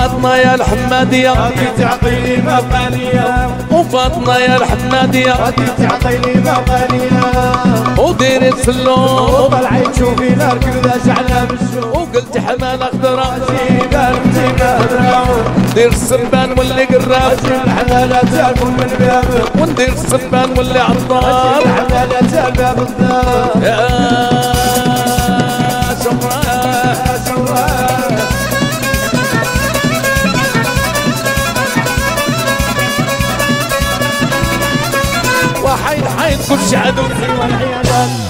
وفاطمة يا الحمادية غادي تعطيني مغانية، وفاطمة يا الحمادية غادي تعطيني مغانية، وديري تسلوم وطلعي تشوفي لا ركبة شعلة بالشوم، وقلت حمالة خضرا جيبها لبنتي نهدرا، ندير السبان واللي قراب اجي الحمالة تاكل من بابك، وندير السبان واللي عطار اجي الحمالة تاع باب الدار. وحيد حيد كلش عدو في والعيادات